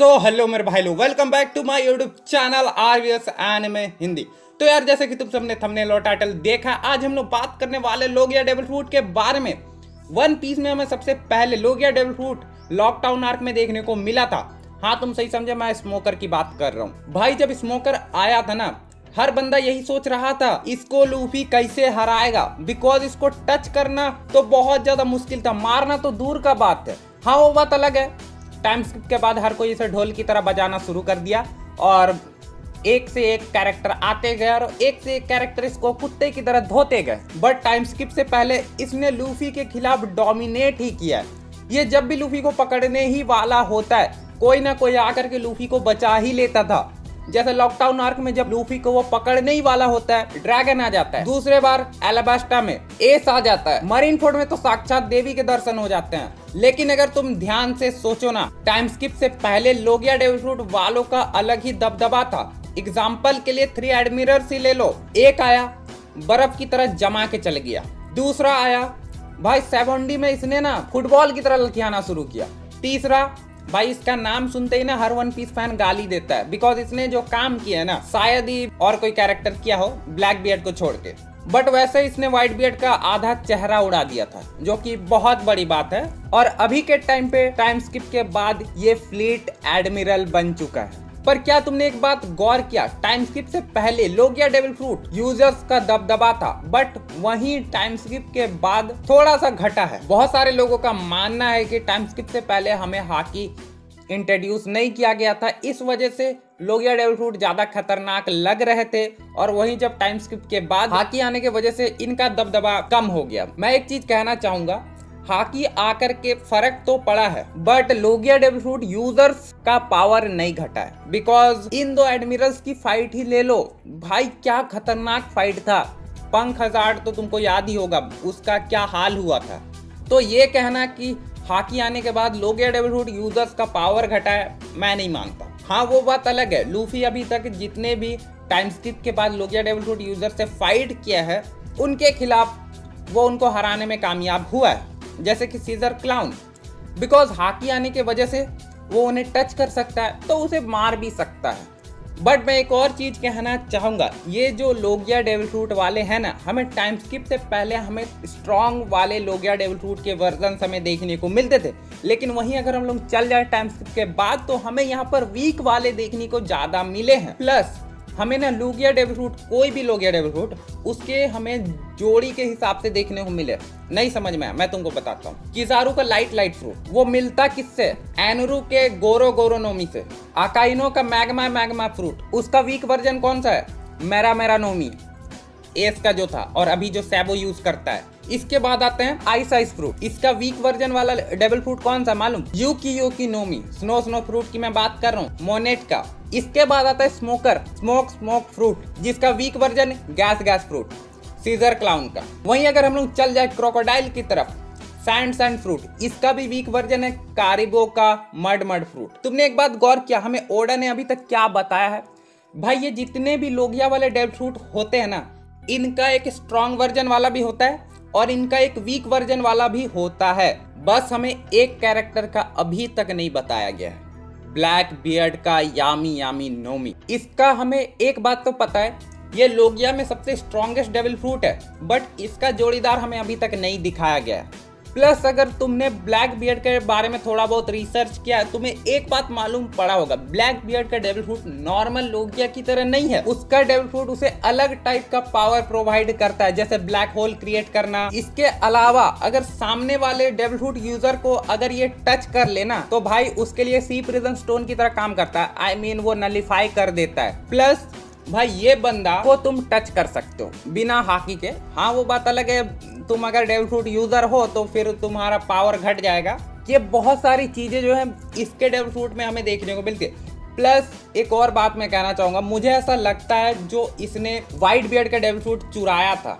So hello मेरे भाई लोग, welcome back to my YouTube channel RVS anime Hindi. तो यार जैसे कि तुम सबने थंबनेल और टाइटल देखा, आज हम लोग बात करने वाले लोगिया डेविल फ्रूट के बारे में। वन पीस में हमें सबसे पहले Logia devil fruit lockdown arc में देखने को मिला था। हाँ तुम सही समझे, मैं स्मोकर की बात कर रहा हूँ। भाई जब स्मोकर आया था ना, हर बंदा यही सोच रहा था इसको लूफी कैसे हराएगा, बिकॉज इसको टच करना तो बहुत ज्यादा मुश्किल था, मारना तो दूर का बात है। हाँ वो बात अलग है, टाइम स्किप के बाद हर कोई इसे ढोल की तरह बजाना शुरू कर दिया और एक से एक कैरेक्टर आते गए और एक से एक कैरेक्टर इसको कुत्ते की तरह धोते गए। बट टाइम स्किप से पहले इसने लूफी के खिलाफ डोमिनेट ही किया। ये जब भी लूफी को पकड़ने ही वाला होता है, कोई ना कोई आकर के लूफी को बचा ही लेता था। जैसे लॉकडाउन आर्क में जब लूफी को वो पकड़ने ही वाला होता है, ड्रैगन आ जाता है। दूसरे बार एलाबास्टा में एस आ जाता है। मरीन फोर्ड में तो साक्षात देवी के दर्शन हो जाते हैं। लेकिन अगर तुम ध्यान से सोचो ना, टाइम स्किप से पहले लोगिया डेविल फ्रूट वालों का अलग ही दबदबा था। एग्जाम्पल के लिए थ्री एडमिरल्स ही ले लो। एक आया, बर्फ की तरह जमा के चल गया। दूसरा आया, भाई 700 में इसने ना फुटबॉल की तरह लथियाना शुरू किया। तीसरा, भाई इसका नाम सुनते ही ना हर वन पीस फैन गाली देता है, बिकॉज इसने जो काम किया है ना शायद ही और कोई कैरेक्टर किया हो ब्लैक बियर्ड को छोड़ के। बट वैसे इसने व्हाइट बियर्ड का आधा चेहरा उड़ा दिया था, जो कि बहुत बड़ी बात है। और अभी के टाइम पे टाइम स्किप के बाद ये फ्लीट एडमिरल बन चुका है। पर क्या तुमने एक बात गौर किया, टाइम स्किप से पहले लोगिया डेविल फ्रूट यूजर्स का दबदबा था, बट वहीं टाइम स्किप के बाद थोड़ा सा घटा है। बहुत सारे लोगों का मानना है कि टाइम स्किप से पहले हमें हाकी इंट्रोड्यूस नहीं किया गया था, इस वजह से लोगिया डेविल फ्रूट ज्यादा खतरनाक लग रहे थे। और वहीं जब टाइम स्किप के बाद हाकी आने की वजह से इनका दबदबा कम हो गया। मैं एक चीज कहना चाहूंगा, हाकी आकर के फर्क तो पड़ा है, but Logia devil fruit users का पावर नहीं घटा है। बिकॉज इन दो एडमिरल्स की फाइट ही ले लो, भाई क्या खतरनाक फाइट था। पंख हजार्ड तो तुमको याद ही होगा, उसका क्या हाल हुआ था। तो ये कहना कि हाकी आने के बाद लोगिया डेविल फ्रूट यूजर्स का पावर घटा है, मैं नहीं मानता। हाँ वो बात अलग है, लूफी अभी तक जितने भी टाइम स्किप के बाद लोगिया डेविल फ्रूट यूजर से फाइट किया है, उनके खिलाफ वो उनको हराने में कामयाब हुआ है। जैसे कि सीजर क्लाउन, बिकॉज हाकी आने के वजह से वो उन्हें टच कर सकता है तो उसे मार भी सकता है। बट मैं एक और चीज़ कहना चाहूँगा, ये जो लोगिया डेविल फ्रूट वाले हैं ना, हमें टाइम स्किप से पहले हमें स्ट्रॉन्ग वाले लोगिया डेविल फ्रूट के वर्जन हमें देखने को मिलते थे। लेकिन वहीं अगर हम लोग चल जाए टाइम स्किप के बाद, तो हमें यहाँ पर वीक वाले देखने को ज़्यादा मिले हैं। प्लस हमें ना लोगिया डेविल फ्रूट, कोई भी लोगिया डेविल फ्रूट, उसके हमें जोड़ी के हिसाब से देखने को मिले। नहीं समझ में आया, मैं तुमको बताता हूँ। किजारू का लाइट लाइट फ्रूट वो मिलता किससे? एनुरू के गोरो गोरो नोमी से। आकाइनो का मैग्मा मैग्मा फ्रूट, उसका वीक वर्जन कौन सा है? मेरा मेरा नोमी, एस का जो था और अभी जो सैबो यूज करता है। इसके बाद आते हैं आइस आइस फ्रूट, इसका वीक वर्जन वाला डेविल फ्रूट कौन सा मालूम? यूकी नो मी। स्नो स्नो फ्रूट की मैं बात कर रहा हूँ, मोनेट का। इसके बाद आता है स्मोकर, स्मोक फ्रूट, जिसका weak version gas fruit, Caesar Clown का। वहीं अगर हम लोग चल जाए क्रोकोडाइल की तरफ, सैंड फ्रूट, इसका भी वीक वर्जन है कारिबो का मड फ्रूट। तुमने एक बात गौर किया, हमें ओडा ने अभी तक क्या बताया है? भाई ये जितने भी लोगिया वाले डेविल फ्रूट होते हैं ना, इनका एक स्ट्रॉन्ग वर्जन वाला भी होता है और इनका एक वीक वर्जन वाला भी होता है। बस हमें एक कैरेक्टर का अभी तक नहीं बताया गया है, ब्लैक बियर्ड का यामी यामी नो मी। इसका हमें एक बात तो पता है, ये लोगिया में सबसे स्ट्रॉन्गेस्ट डेविल फ्रूट है, बट इसका जोड़ीदार हमें अभी तक नहीं दिखाया गया है। प्लस अगर तुमने ब्लैक बियर्ड के बारे में थोड़ा बहुत रिसर्च किया, तुम्हें एक बात मालूम पड़ा होगा, ब्लैक बियर्ड का डेविल फ्रूट नॉर्मल लोगिया की तरह नहीं है। उसका डेविल फ्रूट उसे अलग टाइप का पावर प्रोवाइड करता है, जैसे ब्लैक होल क्रिएट करना। इसके अलावा अगर सामने वाले डेविल फ्रूट यूजर को अगर ये टच कर लेना, तो भाई उसके लिए सी प्रिजन स्टोन की तरह काम करता है। I mean, वो नलीफाई कर देता है। प्लस भाई ये बंदा को तुम टच कर सकते हो बिना हाकी के। हाँ वो बात अलग है, तुम अगर डेविल फ्रूट यूजर हो तो फिर तुम्हारा पावर घट जाएगा। ये बहुत सारी चीजें जो है इसके डेविल फ्रूट में हमें देखने को मिलती है। प्लस एक और बात मैं कहना चाहूंगा, मुझे ऐसा लगता है जो इसने व्हाइट बियर्ड का डेविल फ्रूट चुराया था,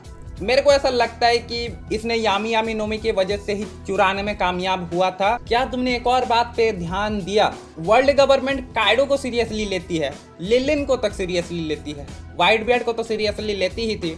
मेरे को ऐसा लगता है कि इसने यामी यामी नोमी की वजह से ही चुराने में कामयाब हुआ था। क्या तुमने एक और बात पे ध्यान दिया, वर्ल्ड गवर्नमेंट काइडो को सीरियसली लेती है, लिलिन को तक सीरियसली लेती है, व्हाइट बियर्ड को तो सीरियसली लेती ही थी,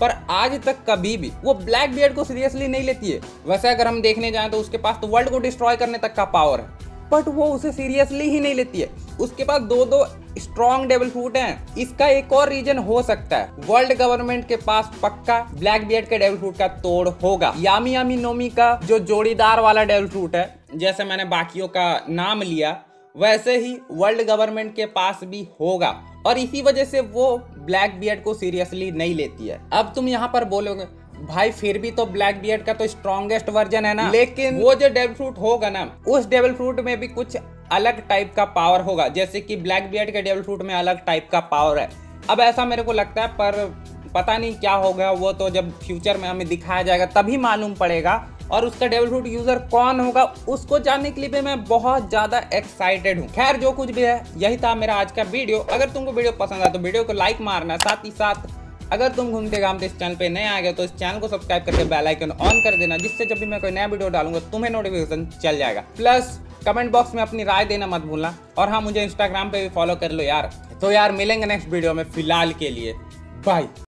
पर आज तक कभी भी वो ब्लैक बियर्ड को सीरियसली नहीं लेती है। वैसे अगर हम देखने जाए तो उसके पास तो वर्ल्ड को डिस्ट्रॉय करने तक का पावर है, बट वो उसे सीरियसली ही नहीं लेती है। उसके पास दो दो स्ट्रॉन्ग डेविल फ्रूट हैं। इसका एक और रीजन हो सकता है, वर्ल्ड गवर्नमेंट के पास पक्का ब्लैक बियर्ड के डेविल फ्रूट का तोड़ होगा। यामी यामी नोमी का जो जोड़ीदार वाला डेविल फ्रूट है, जैसे मैंने बाकियों का नाम लिया, वैसे ही वर्ल्ड गवर्नमेंट के पास भी होगा और इसी वजह से वो ब्लैक बियर्ड को सीरियसली नहीं लेती है। अब तुम यहाँ पर बोलोगे भाई फिर भी तो ब्लैक बियर्ड का तो स्ट्रॉन्गेस्ट वर्जन है ना, लेकिन वो जो डेविल फ्रूट होगा ना, उस डेविल फ्रूट में भी कुछ अलग टाइप का पावर होगा, जैसे कि ब्लैक बियर्ड के डेविल फ्रूट में अलग टाइप का पावर है। अब ऐसा मेरे को लगता है, पर पता नहीं क्या होगा, वो तो जब फ्यूचर में हमें दिखाया जाएगा तभी मालूम पड़ेगा। और उसका डेविल फ्रूट यूजर कौन होगा उसको जानने के लिए भी मैं बहुत ज़्यादा एक्साइटेड हूँ। खैर जो कुछ भी है, यही था मेरा आज का वीडियो। अगर तुमको वीडियो पसंद आया तो वीडियो को लाइक मारना, साथ ही साथ अगर तुम घूमते घामते इस चैनल पे नए आ गए तो इस चैनल को सब्सक्राइब करके बेल आइकन ऑन कर देना, जिससे जब भी मैं कोई नया वीडियो डालूंगा तुम्हें नोटिफिकेशन चल जाएगा। प्लस कमेंट बॉक्स में अपनी राय देना मत भूलना। और हाँ, मुझे इंस्टाग्राम पे भी फॉलो कर लो यार। तो यार मिलेंगे नेक्स्ट वीडियो में, फिलहाल के लिए बाय।